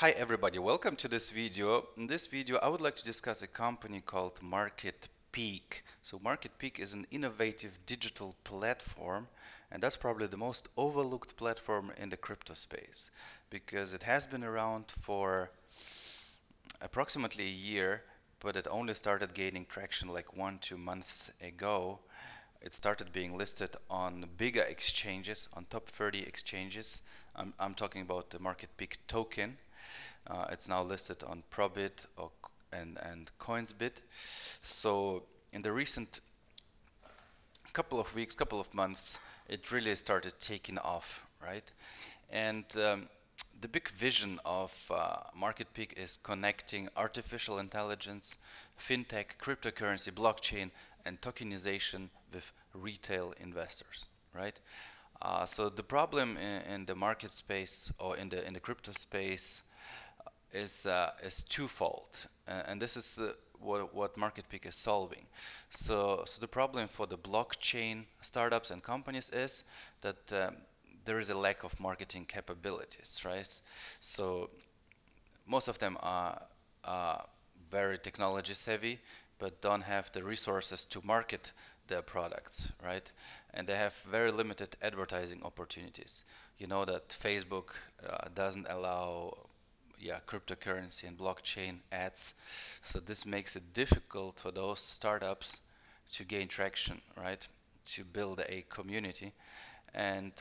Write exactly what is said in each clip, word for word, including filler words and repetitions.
Hi everybody, welcome to this video. In this video I would like to discuss a company called Market Peak. So Market Peak is an innovative digital platform, and that's probably the most overlooked platform in the crypto space, because it has been around for approximately a year, but it only started gaining traction like one, two months ago. It started being listed on bigger exchanges, on top thirty exchanges. I'm, I'm talking about the Market Peak token. Uh, it's now listed on ProBit or and and Coinsbit. So in the recent couple of weeks, couple of months, it really started taking off, right? And um, the big vision of uh, Market Peak is connecting artificial intelligence, fintech, cryptocurrency, blockchain, and tokenization with retail investors, right? Uh, so the problem in, in the market space, or in the in the crypto space, is uh, is twofold, uh, and this is uh, what what Market Peak is solving. So, so the problem for the blockchain startups and companies is that um, there is a lack of marketing capabilities, right? So most of them are uh, very technology savvy, but don't have the resources to market their products, right? And they have very limited advertising opportunities. You know that Facebook uh, doesn't allow yeah cryptocurrency and blockchain ads, so this makes it difficult for those startups to gain traction, right, to build a community, and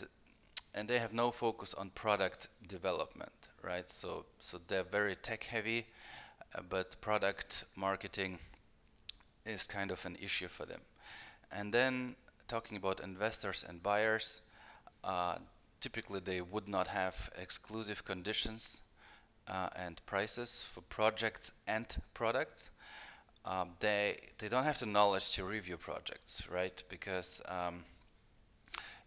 and they have no focus on product development, right? So so they're very tech heavy, uh, but product marketing is kind of an issue for them. And then talking about investors and buyers, uh, typically they would not have exclusive conditions Uh, and prices for projects and products. Um, they they don't have the knowledge to review projects, right? Because um,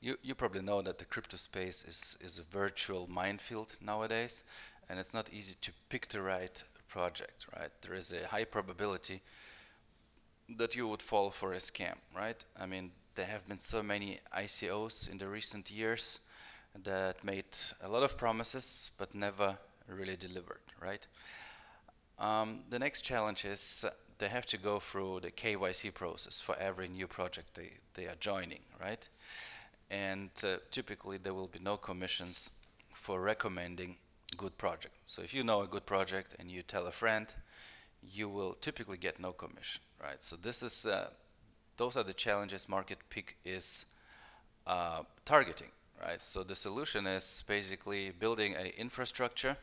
you you probably know that the crypto space is is a virtual minefield nowadays, and it's not easy to pick the right project, right? There is a high probability that you would fall for a scam, right? I mean, there have been so many I C Os in the recent years that made a lot of promises but never really delivered, right? Um, the next challenge is they have to go through the K Y C process for every new project they, they are joining, right? And uh, typically there will be no commissions for recommending good projects. So if you know a good project and you tell a friend, you will typically get no commission, right? So this is, uh, those are the challenges Market Peak is uh, targeting, right? So the solution is basically building an infrastructure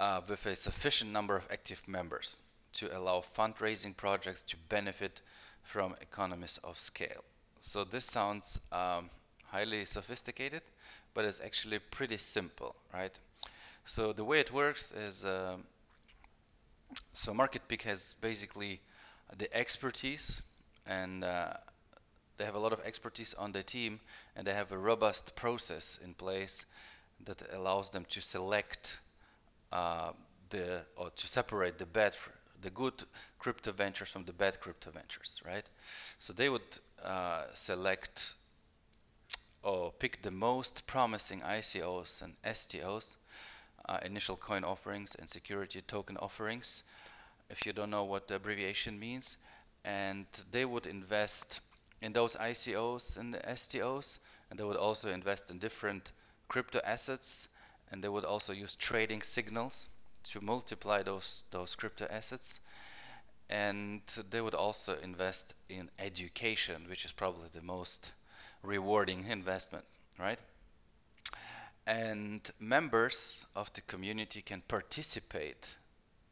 Uh, with a sufficient number of active members to allow fundraising projects to benefit from economies of scale. So this sounds um, highly sophisticated, but it's actually pretty simple, right? So the way it works is, uh, so Market Peak has basically the expertise, and uh, they have a lot of expertise on their team, and they have a robust process in place that allows them to select Uh, the or to separate the bad, the good crypto ventures from the bad crypto ventures, right? So they would uh, select or pick the most promising I C Os and S T Os, uh, initial coin offerings and security token offerings, if you don't know what the abbreviation means, and they would invest in those I C Os and the S T Os, and they would also invest in different crypto assets. And they would also use trading signals to multiply those those crypto assets, and they would also invest in education, which is probably the most rewarding investment, right? And members of the community can participate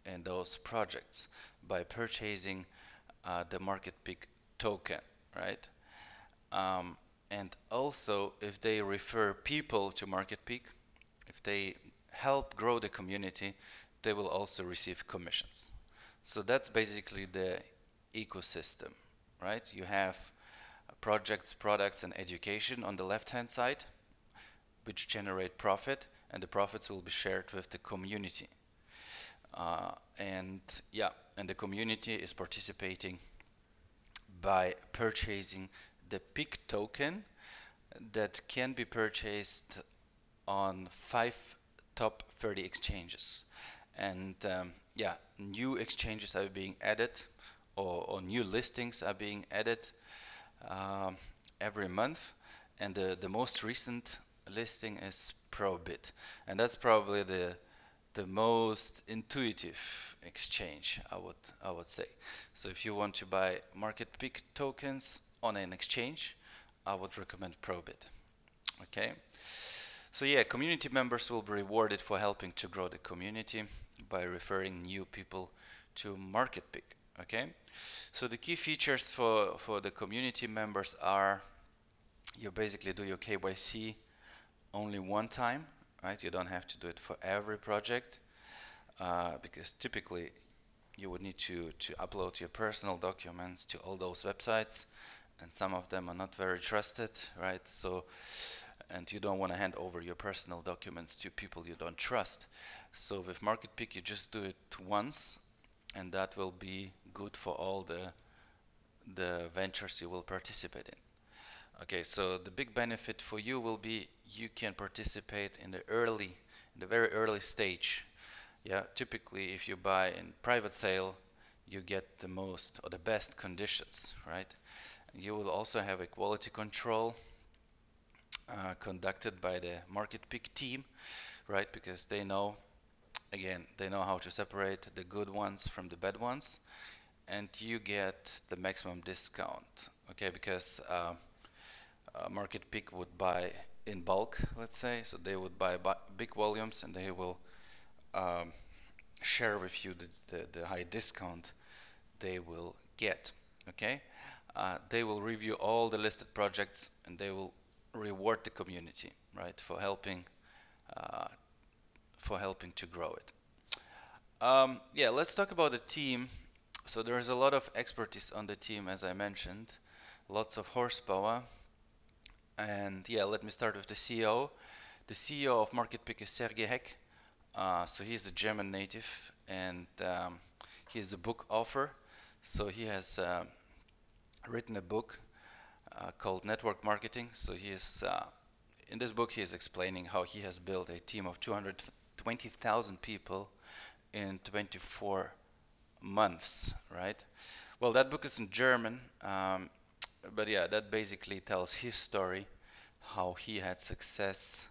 in those projects by purchasing uh, the Market Peak token, right? Um, and also, if they refer people to Market Peak, if they help grow the community, they will also receive commissions. So that's basically the ecosystem, right? You have projects, products, and education on the left-hand side, which generate profit, and the profits will be shared with the community. Uh, and yeah, and the community is participating by purchasing the Peak token that can be purchased on five top thirty exchanges. And um, yeah, new exchanges are being added, or, or new listings are being added um, every month. And the, the most recent listing is ProBit, and that's probably the the most intuitive exchange, I would I would say. So if you want to buy market pick tokens on an exchange, I would recommend ProBit. Okay. So yeah, community members will be rewarded for helping to grow the community by referring new people to market pick. Okay. So the key features for for the community members are: you basically do your K Y C only one time, right? You don't have to do it for every project, uh, because typically you would need to to upload your personal documents to all those websites, and some of them are not very trusted, right? So, and you don't want to hand over your personal documents to people you don't trust. So with MarketPick, you just do it once, and that will be good for all the the ventures you will participate in. Okay, so the big benefit for you will be you can participate in the early, in the very early stage. Yeah, typically if you buy in private sale, you get the most or the best conditions, right? You will also have a quality control uh, conducted by the MarketPick team, right? Because they know, again, they know how to separate the good ones from the bad ones, and you get the maximum discount. Okay, because Uh, Uh, MarketPick would buy in bulk, let's say, so they would buy bu big volumes, and they will um, share with you the, the, the high discount they will get. Okay, uh, they will review all the listed projects, and they will reward the community, right, for helping uh, for helping to grow it. Um, yeah, let's talk about the team. So there is a lot of expertise on the team, as I mentioned, lots of horsepower. And yeah, let me start with the C E O. The C E O of MarketPick is Sergey Heck. Uh, so he's a German native, and um, he is a book author. So he has uh, written a book uh, called Network Marketing. So he is uh, in this book, he is explaining how he has built a team of two hundred twenty thousand people in twenty-four months, right? Well, that book is in German. Um, But yeah, that basically tells his story, how he had success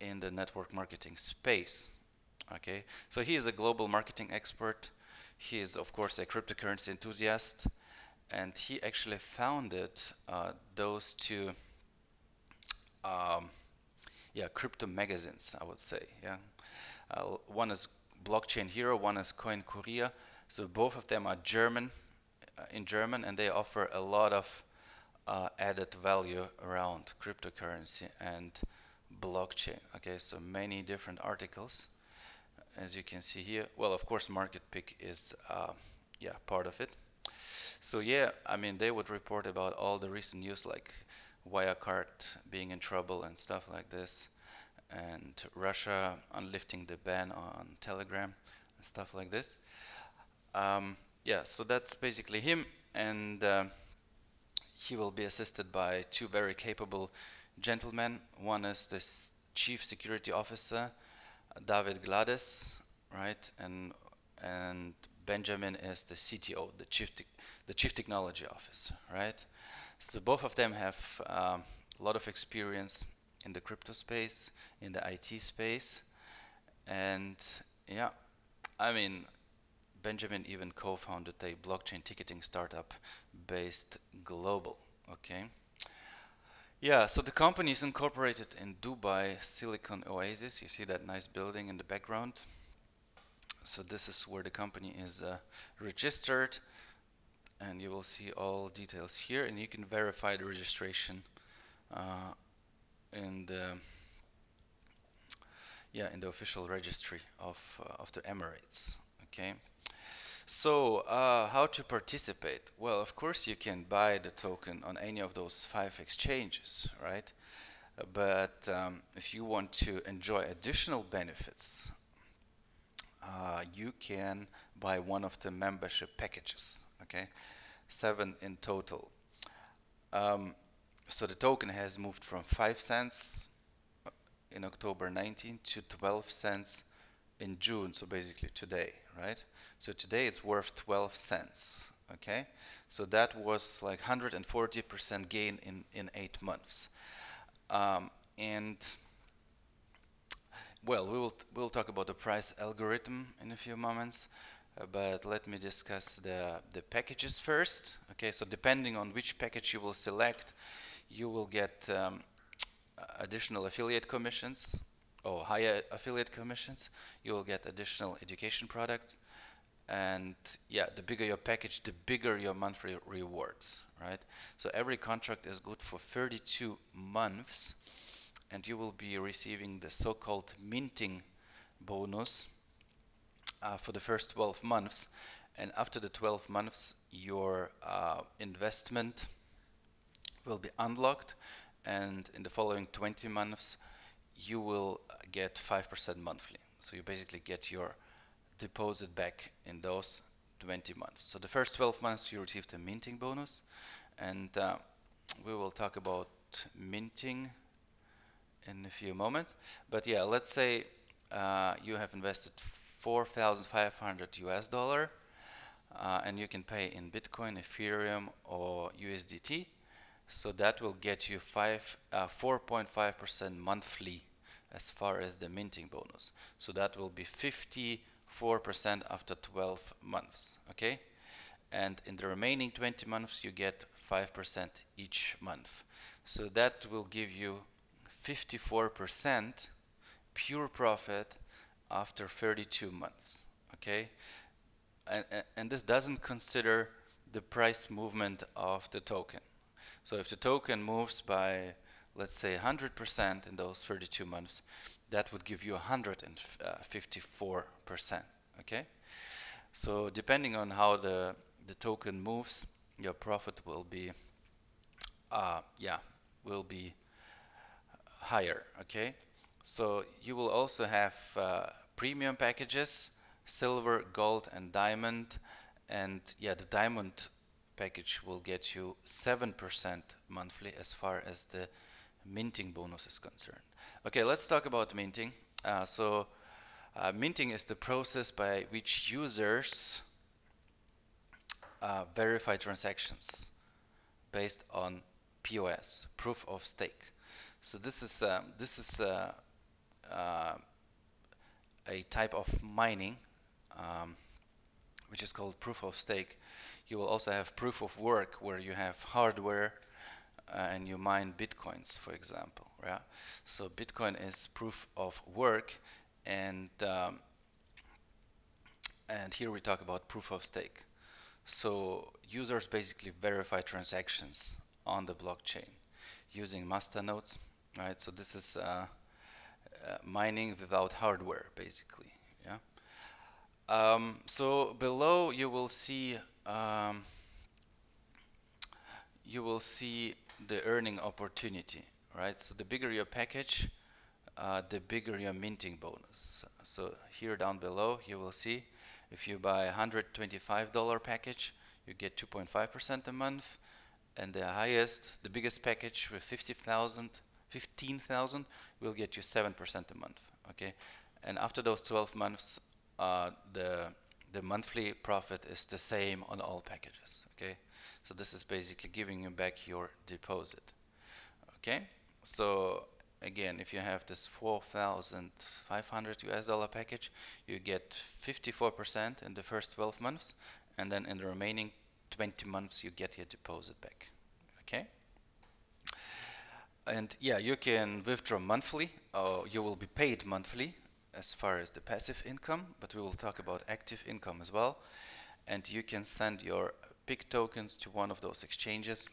in the network marketing space. Okay, so he is a global marketing expert. He is, of course, a cryptocurrency enthusiast, and he actually founded uh, those two, um, yeah, crypto magazines, I would say. Yeah, uh, one is Blockchain Hero, one is Coin Korea. So both of them are German, uh, in German, and they offer a lot of Uh, added value around cryptocurrency and blockchain. Okay, so many different articles, as you can see here. Well, of course, MarketPick is uh, yeah part of it. So yeah, I mean, they would report about all the recent news, like Wirecard being in trouble and stuff like this, and Russia unlifting the ban on Telegram and stuff like this. Um, yeah, so that's basically him, and Uh, he will be assisted by two very capable gentlemen. One is the chief security officer, David Gladys, right? And and Benjamin is the C T O, the chief te the chief technology officer, right? So both of them have um, a lot of experience in the crypto space, in the I T space, and yeah, I mean, Benjamin even co-founded a blockchain ticketing startup based global. Okay. Yeah, so the company is incorporated in Dubai Silicon Oasis. You see that nice building in the background. So this is where the company is uh, registered, and you will see all details here, and you can verify the registration uh, in the yeah in the official registry of uh, of the Emirates. Okay. So uh, how to participate? Well, of course, you can buy the token on any of those five exchanges, right? But um, if you want to enjoy additional benefits, uh, you can buy one of the membership packages, okay? Seven in total. Um, so the token has moved from five cents in October nineteenth to twelve cents in June, so basically today, right? So today it's worth twelve cents, okay? So that was like one hundred forty percent gain in, in eight months. Um, and well, we will we'll talk about the price algorithm in a few moments, uh, but let me discuss the, the packages first. Okay, so depending on which package you will select, you will get um, additional affiliate commissions or higher affiliate commissions. You will get additional education products. And yeah, the bigger your package, the bigger your monthly rewards, right? So every contract is good for thirty-two months, and you will be receiving the so-called minting bonus uh, for the first twelve months. And after the twelve months, your uh, investment will be unlocked, and in the following twenty months, you will get five percent monthly. So you basically get your deposit back in those twenty months. So the first twelve months you received a minting bonus, and uh, we will talk about minting in a few moments. But yeah, let's say uh, you have invested four thousand five hundred U S dollar, uh, and you can pay in Bitcoin, Ethereum, or U S D T. So that will get you four point five percent monthly as far as the minting bonus. So that will be fifty-four percent after twelve months, okay? And in the remaining twenty months, you get five percent each month. So that will give you fifty-four percent pure profit after thirty-two months, okay? And, and this doesn't consider the price movement of the token. So if the token moves by, let's say, one hundred percent in those thirty-two months, that would give you one hundred fifty-four percent, okay? So depending on how the, the token moves, your profit will be, uh, yeah, will be higher, okay? So you will also have uh, premium packages, silver, gold, and diamond. And yeah, the diamond package will get you seven percent monthly as far as the minting bonus is concerned. Okay, let's talk about minting. Uh, so uh, minting is the process by which users uh, verify transactions based on P O S, proof of stake. So this is um, this is uh, uh, a type of mining um, which is called proof of stake. You will also have proof of work, where you have hardware Uh, and you mine bitcoins, for example, yeah? So Bitcoin is proof of work, and um, and here we talk about proof of stake. So users basically verify transactions on the blockchain using master nodes, right? So this is uh, uh, mining without hardware, basically, yeah? Um, so below you will see um, you will see the earning opportunity, right? So the bigger your package, uh, the bigger your minting bonus. So here down below, you will see if you buy a one hundred twenty-five dollar package, you get two point five percent a month, and the highest, the biggest package with fifty thousand, fifteen thousand will get you seven percent a month, okay? And after those twelve months, uh, the, the monthly profit is the same on all packages, okay? So this is basically giving you back your deposit, okay? So again, if you have this four thousand five hundred U S dollar package, you get fifty-four percent in the first twelve months, and then in the remaining twenty months, you get your deposit back, okay? And yeah, you can withdraw monthly, or you will be paid monthly as far as the passive income, but we will talk about active income as well. And you can send your P I C tokens to one of those exchanges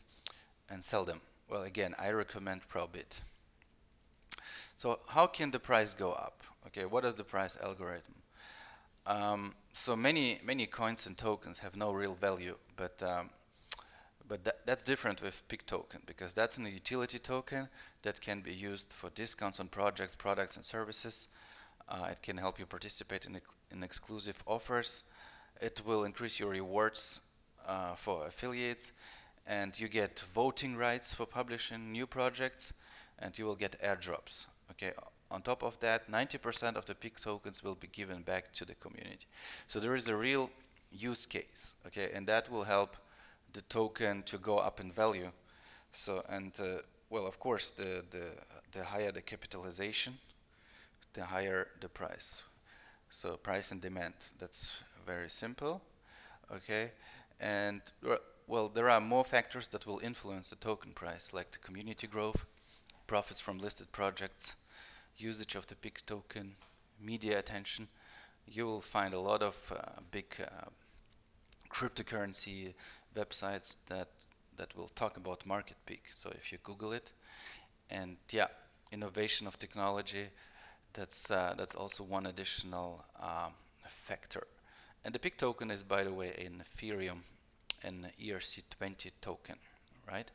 and sell them. Well, again, I recommend ProBit. So how can the price go up? Okay, what is the price algorithm? Um, so many many coins and tokens have no real value, but um, but that, that's different with P I C token, because that's a utility token that can be used for discounts on projects, products, and services. Uh, it can help you participate in, in exclusive offers. It will increase your rewards Uh, for affiliates, and you get voting rights for publishing new projects, and you will get airdrops, okay? On top of that, ninety percent of the P I K tokens will be given back to the community. So there is a real use case, okay, and that will help the token to go up in value. So, and uh, well, of course, the, the the higher the capitalization, the higher the price. So price and demand, that's very simple, okay. And well, there are more factors that will influence the token price, like the community growth, profits from listed projects, usage of the P I K token, media attention. You will find a lot of uh, big uh, cryptocurrency websites that that will talk about market P I K. So if you Google it, and yeah, innovation of technology, that's uh, that's also one additional um, factor. And the P I K token is, by the way, an Ethereum and E R C twenty token, right?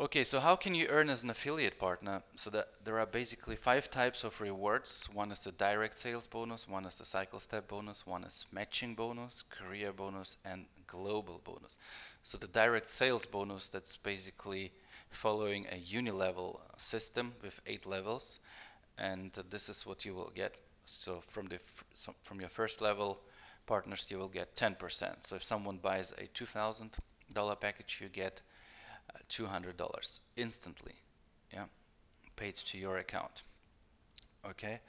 Okay, so how can you earn as an affiliate partner? So that there are basically five types of rewards. One is the direct sales bonus, one is the cycle step bonus, one is matching bonus, career bonus, and global bonus. So the direct sales bonus, that's basically following a uni-level system with eight levels, and this is what you will get. So from the f so from your first level partners, you will get ten percent. So if someone buys a two thousand dollar package, you get two hundred dollars instantly, yeah, paid to your account. Okay,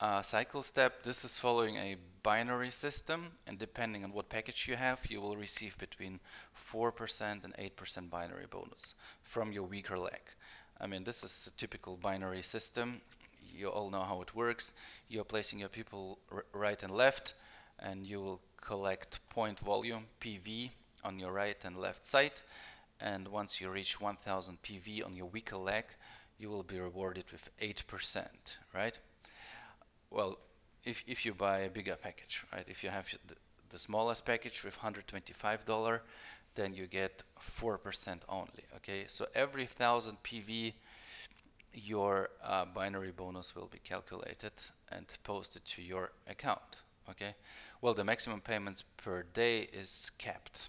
uh, cycle step, this is following a binary system, and depending on what package you have, you will receive between four percent and eight percent binary bonus from your weaker leg. I mean, this is a typical binary system. You all know how it works. You're placing your people r right and left, and you will collect point volume P V on your right and left side. And once you reach one thousand P V on your weaker leg, you will be rewarded with eight percent, right? Well, if, if you buy a bigger package, right? If you have the, the smallest package with one hundred twenty-five dollars, then you get four percent only, okay? So every one thousand P V, your uh, binary bonus will be calculated and posted to your account, okay? Well, the maximum payments per day is capped,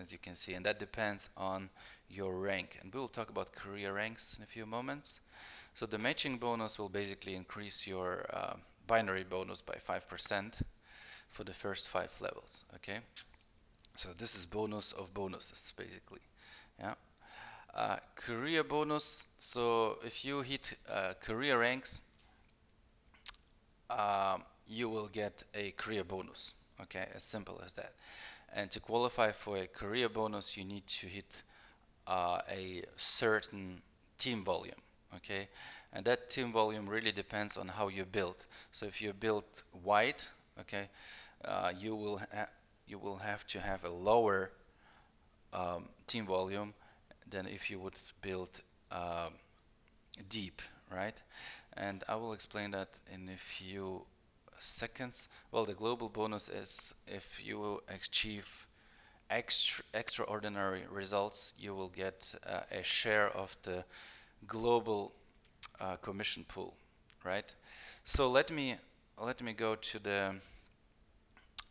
as you can see, and that depends on your rank, and we will talk about career ranks in a few moments. So the matching bonus will basically increase your uh, binary bonus by five percent for the first five levels, okay? So this is bonus of bonuses, basically, yeah. Uh, career bonus, so if you hit uh, career ranks, um, you will get a career bonus, okay, as simple as that. And to qualify for a career bonus, you need to hit uh, a certain team volume, okay? And that team volume really depends on how you build. So if you build wide, okay, uh, you will ha you will have to have a lower um, team volume than if you would build um, deep, right? And I will explain that in a few seconds. Well, the global bonus is if you achieve extra, extraordinary results, you will get uh, a share of the global uh, commission pool, right? So let me let me go to the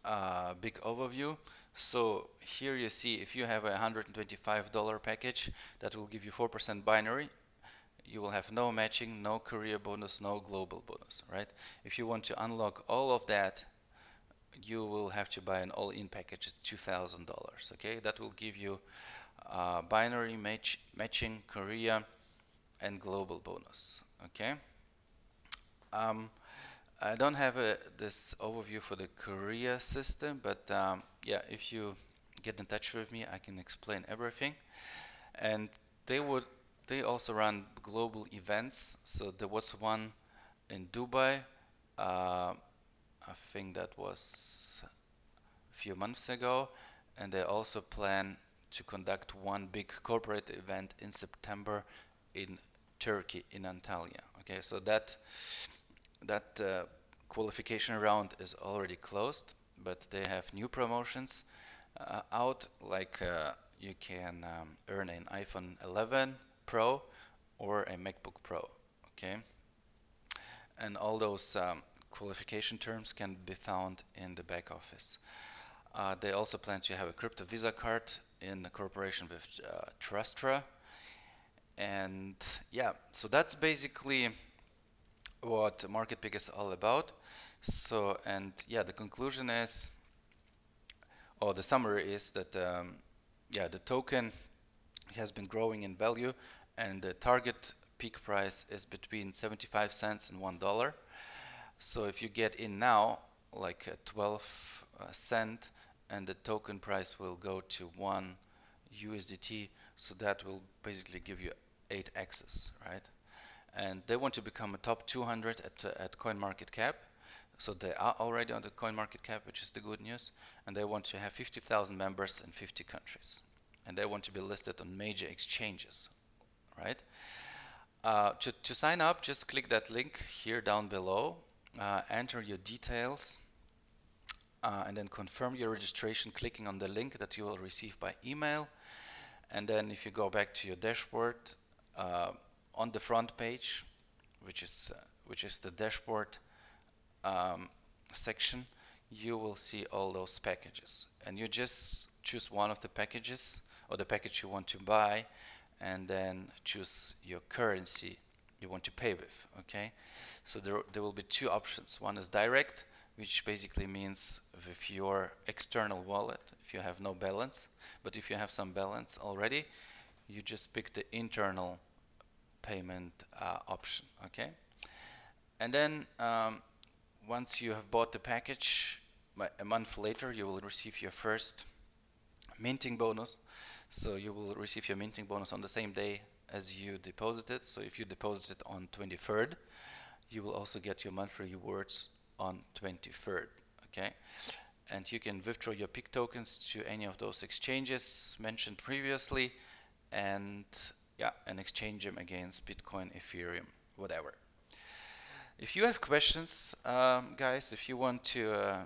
uh, big overview. So here you see, if you have a one hundred twenty-five dollar package, that will give you four percent binary. You will have no matching, no career bonus, no global bonus, right? If you want to unlock all of that, you will have to buy an all-in package at two thousand dollars, okay? That will give you uh, binary, match, matching, career, and global bonus, okay? Um, I don't have a, this overview for the career system, but um, yeah, if you get in touch with me, I can explain everything. And they would They also run global events. So there was one in Dubai. Uh, I think that was a few months ago. And they also plan to conduct one big corporate event in September in Turkey, in Antalya. Okay, so that that uh, qualification round is already closed, but they have new promotions uh, out. Like uh, you can um, earn an iPhone eleven Pro or a MacBook Pro, okay? And all those um, qualification terms can be found in the back office. Uh, they also plan to have a crypto Visa card in cooperation with uh, Trustra. And yeah, so that's basically what market pick is all about. So, and yeah, the conclusion is, or the summary is that, um, yeah, the token has been growing in value, and the target peak price is between seventy-five cents and one dollar. So if you get in now, like a twelve cent, and the token price will go to one U S D T. So that will basically give you eight X's, right? And they want to become a top two hundred at uh, at CoinMarketCap. So they are already on the CoinMarketCap, which is the good news. And they want to have fifty thousand members in fifty countries. And they want to be listed on major exchanges, right? Uh, to, to sign up, just click that link here down below, uh, enter your details, uh, and then confirm your registration, clicking on the link that you will receive by email. And then if you go back to your dashboard, uh, on the front page, which is, uh, which is the dashboard um, section, you will see all those packages. And you just choose one of the packages, or the package you want to buy, and then choose your currency you want to pay with, okay? So there, there will be two options. One is direct, which basically means with your external wallet, if you have no balance. But if you have some balance already, you just pick the internal payment uh, option, okay? And then um, once you have bought the package, a month later, you will receive your first minting bonus. So you will receive your minting bonus on the same day as you deposited. So if you deposited on twenty-third, you will also get your monthly rewards on twenty-third, okay? And you can withdraw your P I C tokens to any of those exchanges mentioned previously, and yeah, and exchange them against Bitcoin, Ethereum, whatever. If you have questions, um, guys, if you want to uh,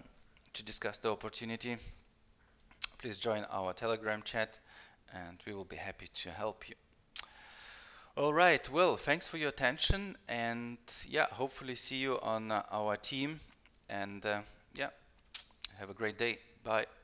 to discuss the opportunity, please join our Telegram chat, and we will be happy to help you. All right, well, thanks for your attention, and yeah, hopefully see you on uh, our team, and uh, yeah, have a great day. Bye.